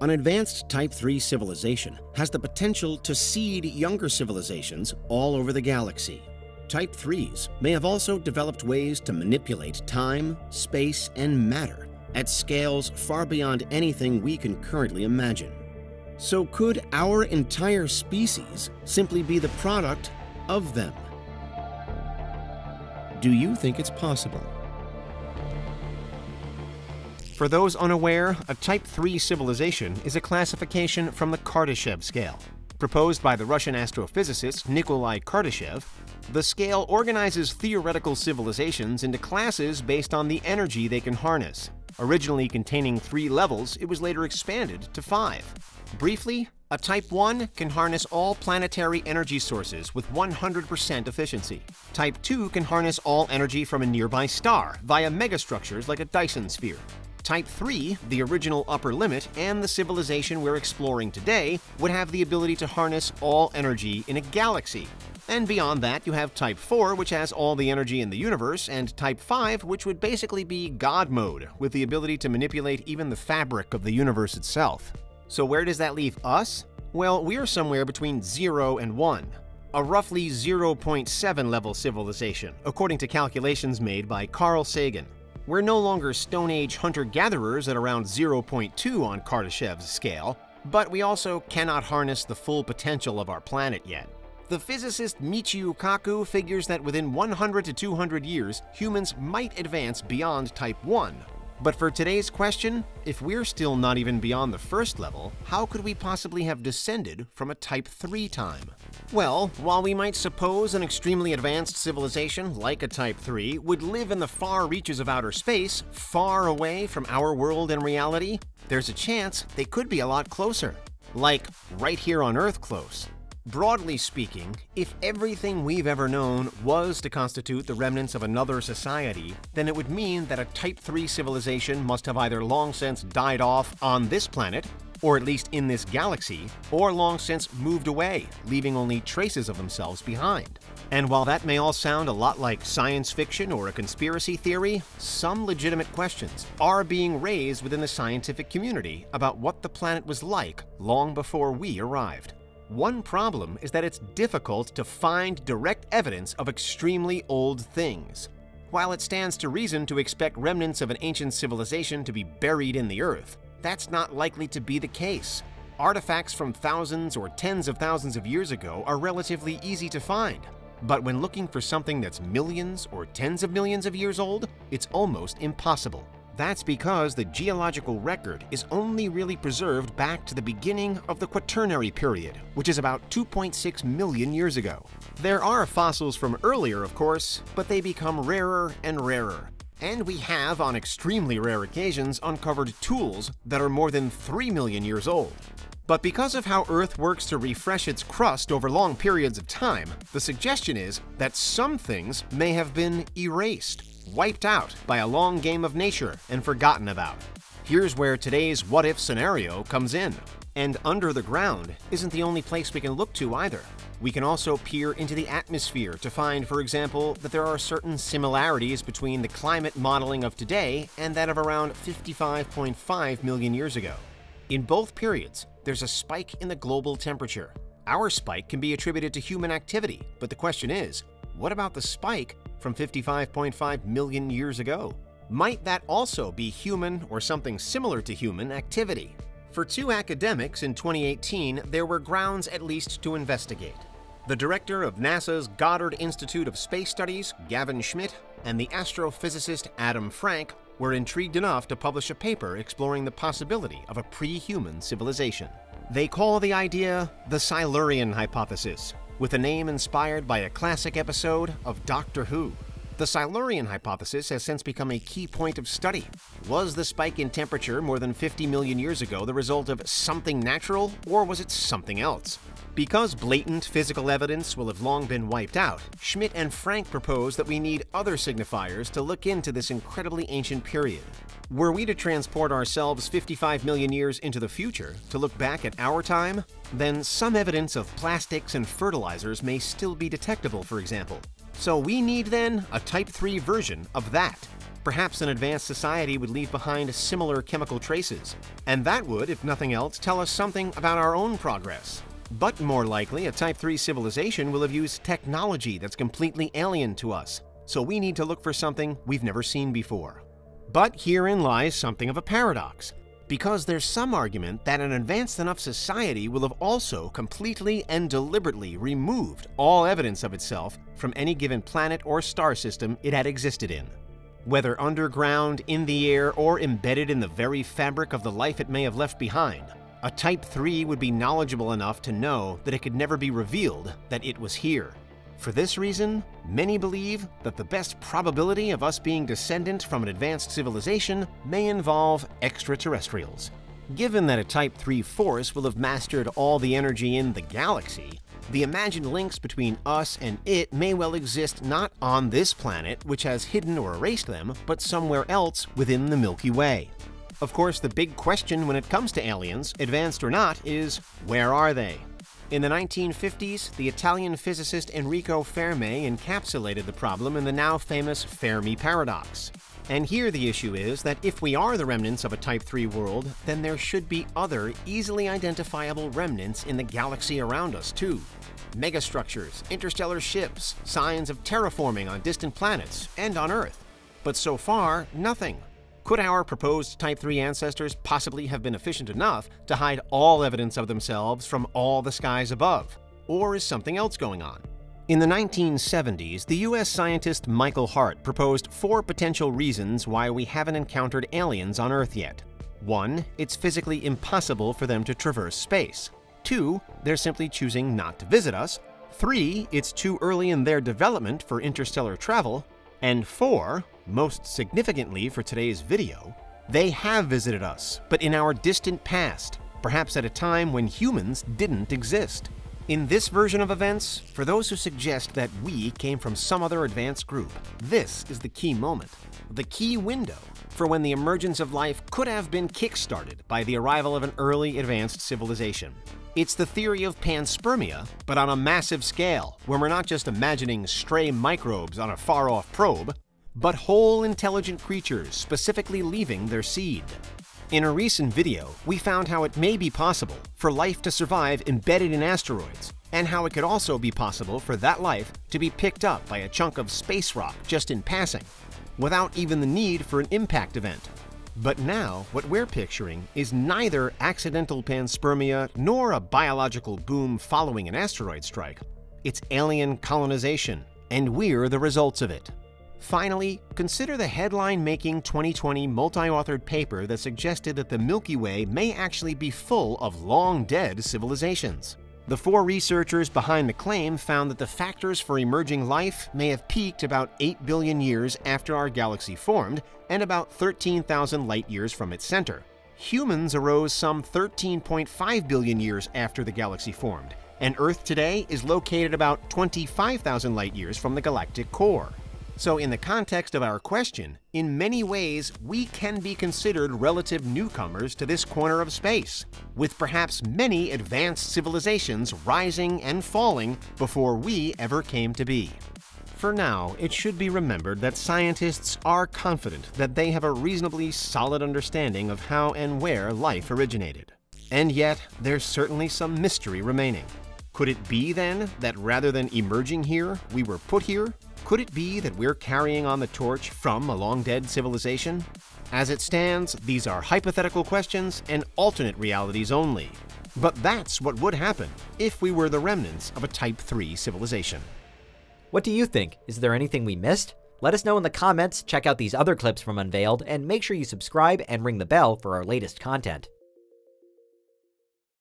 An advanced Type III civilization has the potential to seed younger civilizations all over the galaxy. Type IIIs may have also developed ways to manipulate time, space, and matter at scales far beyond anything we can currently imagine. So could our entire species simply be the product of them? Do you think it's possible? For those unaware, a Type III civilization is a classification from the Kardashev scale. Proposed by the Russian astrophysicist Nikolai Kardashev, the scale organizes theoretical civilizations into classes based on the energy they can harness. Originally containing 3 levels, it was later expanded to 5. Briefly, a Type I can harness all planetary energy sources with 100% efficiency. Type II can harness all energy from a nearby star via megastructures like a Dyson sphere. Type III, the original upper limit, and the civilization we're exploring today would have the ability to harness all energy in a galaxy. And beyond that, you have Type IV, which has all the energy in the universe, and Type V, which would basically be God mode, with the ability to manipulate even the fabric of the universe itself. So where does that leave us? Well, we're somewhere between 0 and 1. A roughly 0.7 level civilization, according to calculations made by Carl Sagan. We're no longer Stone Age hunter-gatherers at around 0.2 on Kardashev's scale, but we also cannot harness the full potential of our planet yet. The physicist Michio Kaku figures that within 100 to 200 years, humans might advance beyond Type I. But for today's question, if we're still not even beyond the first level, how could we possibly have descended from a Type III time? Well, while we might suppose an extremely advanced civilization, like a Type III, would live in the far reaches of outer space, far away from our world and reality, there's a chance they could be a lot closer. Like, right here on Earth close. Broadly speaking, if everything we've ever known was to constitute the remnants of another society, then it would mean that a Type III civilization must have either long since died off on this planet, or at least in this galaxy, or long since moved away, leaving only traces of themselves behind. And while that may all sound a lot like science fiction or a conspiracy theory, some legitimate questions are being raised within the scientific community about what the planet was like long before we arrived. One problem is that it's difficult to find direct evidence of extremely old things. While it stands to reason to expect remnants of an ancient civilization to be buried in the Earth, that's not likely to be the case. Artifacts from thousands or tens of thousands of years ago are relatively easy to find, but when looking for something that's millions or tens of millions of years old, it's almost impossible. That's because the geological record is only really preserved back to the beginning of the Quaternary Period, which is about 2.6 million years ago. There are fossils from earlier, of course, but they become rarer and rarer. And we have, on extremely rare occasions, uncovered tools that are more than 3 million years old. But because of how Earth works to refresh its crust over long periods of time, the suggestion is that some things may have been erased, wiped out by a long game of nature and forgotten about. Here's where today's what-if scenario comes in. And under the ground isn't the only place we can look to either. We can also peer into the atmosphere to find, for example, that there are certain similarities between the climate modeling of today and that of around 55.5 million years ago. In both periods, there's a spike in the global temperature. Our spike can be attributed to human activity, but the question is, what about the spike from 55.5 million years ago? Might that also be human or something similar to human activity? For 2 academics in 2018, there were grounds at least to investigate. The director of NASA's Goddard Institute of Space Studies, Gavin Schmidt, and the astrophysicist Adam Frank were intrigued enough to publish a paper exploring the possibility of a pre-human civilization. They call the idea the Silurian Hypothesis, with a name inspired by a classic episode of Doctor Who. The Silurian hypothesis has since become a key point of study. Was the spike in temperature more than 50 million years ago the result of something natural, or was it something else? Because blatant physical evidence will have long been wiped out, Schmidt and Frank propose that we need other signifiers to look into this incredibly ancient period. Were we to transport ourselves 55 million years into the future to look back at our time, then some evidence of plastics and fertilizers may still be detectable, for example. So we need, then, a Type III version of that. Perhaps an advanced society would leave behind similar chemical traces, and that would, if nothing else, tell us something about our own progress. But more likely, a Type 3 civilization will have used technology that's completely alien to us, so we need to look for something we've never seen before. But herein lies something of a paradox, because there's some argument that an advanced enough society will have also completely and deliberately removed all evidence of itself from any given planet or star system it had existed in. Whether underground, in the air, or embedded in the very fabric of the life it may have left behind, a Type 3 would be knowledgeable enough to know that it could never be revealed that it was here. For this reason, many believe that the best probability of us being descendants from an advanced civilization may involve extraterrestrials. Given that a Type 3 force will have mastered all the energy in the galaxy, the imagined links between us and it may well exist not on this planet, which has hidden or erased them, but somewhere else within the Milky Way. Of course, the big question when it comes to aliens, advanced or not, is where are they? In the 1950s, the Italian physicist Enrico Fermi encapsulated the problem in the now famous Fermi Paradox. And here the issue is that if we are the remnants of a Type 3 world, then there should be other, easily identifiable remnants in the galaxy around us, too. Megastructures, interstellar ships, signs of terraforming on distant planets, and on Earth. But so far, nothing. Could our proposed Type 3 ancestors possibly have been efficient enough to hide all evidence of themselves from all the skies above? Or is something else going on? In the 1970s, the US scientist Michael Hart proposed 4 potential reasons why we haven't encountered aliens on Earth yet. 1. It's physically impossible for them to traverse space. 2. They're simply choosing not to visit us. 3. It's too early in their development for interstellar travel. And 4. Most significantly for today's video, they have visited us, but in our distant past, perhaps at a time when humans didn't exist. In this version of events, for those who suggest that we came from some other advanced group, this is the key moment, the key window for when the emergence of life could have been kick-started by the arrival of an early advanced civilization. It's the theory of panspermia, but on a massive scale, where we're not just imagining stray microbes on a far-off probe, but whole intelligent creatures specifically leaving their seed. In a recent video, we found how it may be possible for life to survive embedded in asteroids, and how it could also be possible for that life to be picked up by a chunk of space rock just in passing, without even the need for an impact event. But now, what we're picturing is neither accidental panspermia nor a biological boom following an asteroid strike. It's alien colonization, and we're the results of it. Finally, consider the headline-making 2020 multi-authored paper that suggested that the Milky Way may actually be full of long-dead civilizations. The 4 researchers behind the claim found that the factors for emerging life may have peaked about 8 billion years after our galaxy formed and about 13,000 light-years from its center. Humans arose some 13.5 billion years after the galaxy formed, and Earth today is located about 25,000 light-years from the galactic core. So in the context of our question, in many ways, we can be considered relative newcomers to this corner of space, with perhaps many advanced civilizations rising and falling before we ever came to be. For now, it should be remembered that scientists are confident that they have a reasonably solid understanding of how and where life originated. And yet, there's certainly some mystery remaining. Could it be, then, that rather than emerging here, we were put here? Could it be that we're carrying on the torch from a long-dead civilization? As it stands, these are hypothetical questions and alternate realities only. But that's what would happen if we were the remnants of a Type 3 civilization. What do you think? Is there anything we missed? Let us know in the comments, check out these other clips from Unveiled, and make sure you subscribe and ring the bell for our latest content.